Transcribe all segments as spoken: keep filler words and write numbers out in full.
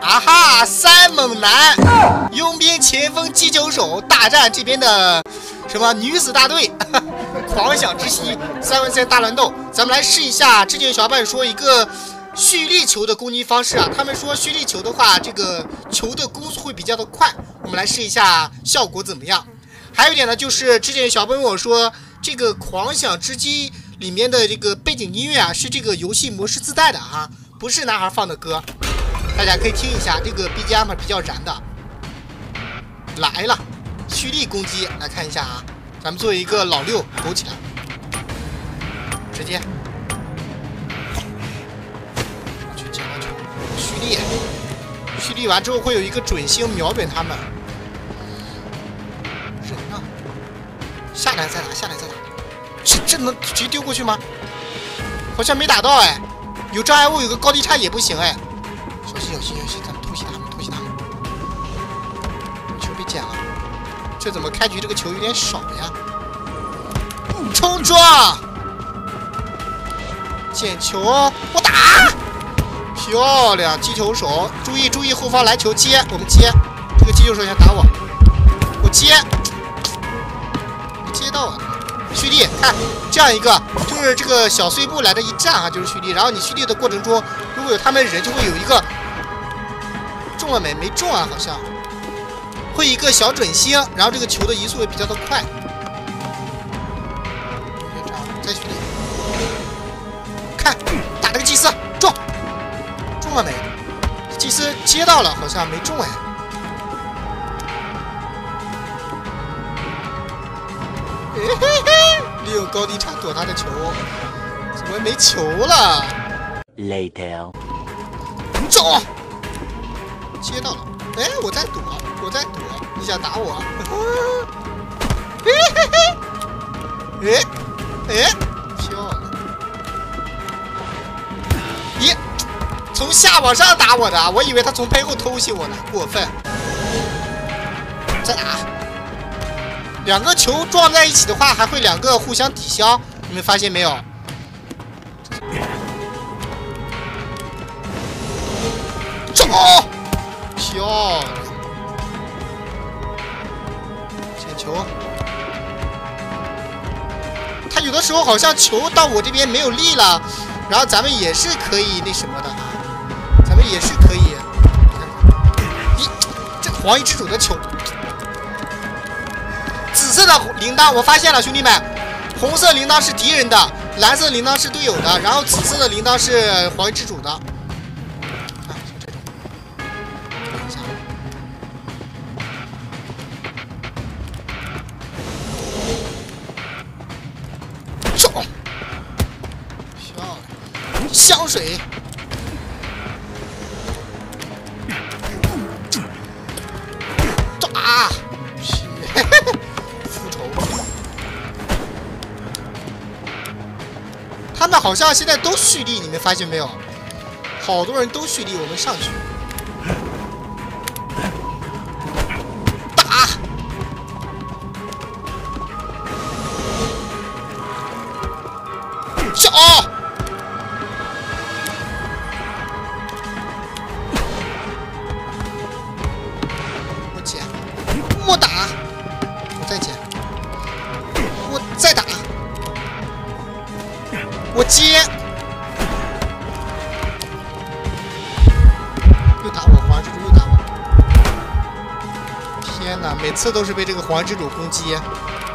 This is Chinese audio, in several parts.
啊哈！三猛男，佣兵前锋击球手大战这边的什么女子大队，呵呵狂想之息三 v 三大乱斗，咱们来试一下。之前小伙伴说一个蓄力球的攻击方式啊，他们说蓄力球的话，这个球的攻速会比较的快，我们来试一下效果怎么样。还有一点呢，就是之前小朋友问我说，这个狂想之息里面的这个背景音乐啊，是这个游戏模式自带的啊，不是男孩放的歌。 大家可以听一下这个 B G M 比较燃的，来了，蓄力攻击，来看一下啊，咱们作为一个老六苟起来，直接去接上去，蓄力，蓄力完之后会有一个准星瞄准他们，人呢？下来再打，下来再打，这这能直接丢过去吗？好像没打到哎，有障碍物有个高低差也不行哎。 小心小心小心！咱们偷袭他们，偷袭他们！球被捡了，这怎么开局这个球有点少呀？冲撞，捡球，我打！漂亮，击球手，注意注意后方来球接，我们接。这个击球手想打我，我接，没接到啊！蓄力，看这样一个，就是这个小碎步来的一站啊，就是蓄力。然后你蓄力的过程中，如果有他们人，就会有一个。 中了没？没中啊，好像会一个小准星，然后这个球的移速也比较的快。再蓄力，看打这个祭司中，中了没？祭司接到了，好像没中哎。嘿嘿嘿，利用高低差躲他的球，怎么没球了 ？Later， 走。 接到了，哎，我在躲，我在躲，你想打我？嘿嘿嘿，哎哎，漂亮！咦，从下往上打我的，我以为他从背后偷袭我呢，过分！再打，两个球撞在一起的话，还会两个互相抵消，你们发现没有？ 漂亮！捡球，他有的时候好像球到我这边没有力了，然后咱们也是可以那什么的，咱们也是可以。咦，这黄衣之主的球，紫色的铃铛我发现了，兄弟们，红色铃铛是敌人的，蓝色铃铛是队友的，然后紫色的铃铛是黄衣之主的。 香水，啊！复仇。他们好像现在都蓄力，你们发现没有？好多人都蓄力，我们上去打。小哦。 接，又打我，黄之主又打我！天哪，每次都是被这个黄之主攻击，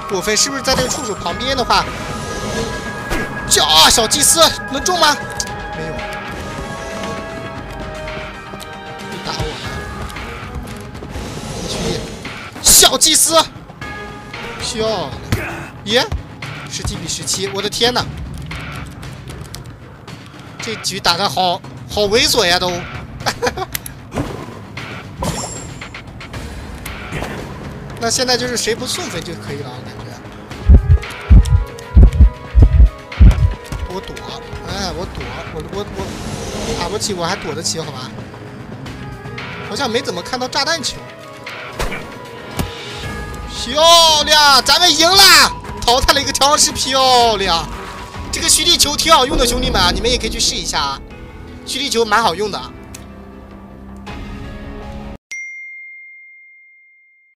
过分！是不是在这个触手旁边的话，叫啊小祭司能中吗？没有，又打我了！必须，小祭司，漂亮！耶，十七比十七，我的天哪！ 这局打得好好猥琐呀，都。那现在就是谁不送分就可以了，感觉。我躲，哎，我躲，我我我打不起，我还躲得起，好吧？好像没怎么看到炸弹球。漂亮，咱们赢了，淘汰了一个僵尸，漂亮。 这个蓄力球挺好用的，兄弟们啊，你们也可以去试一下啊！蓄力球蛮好用的。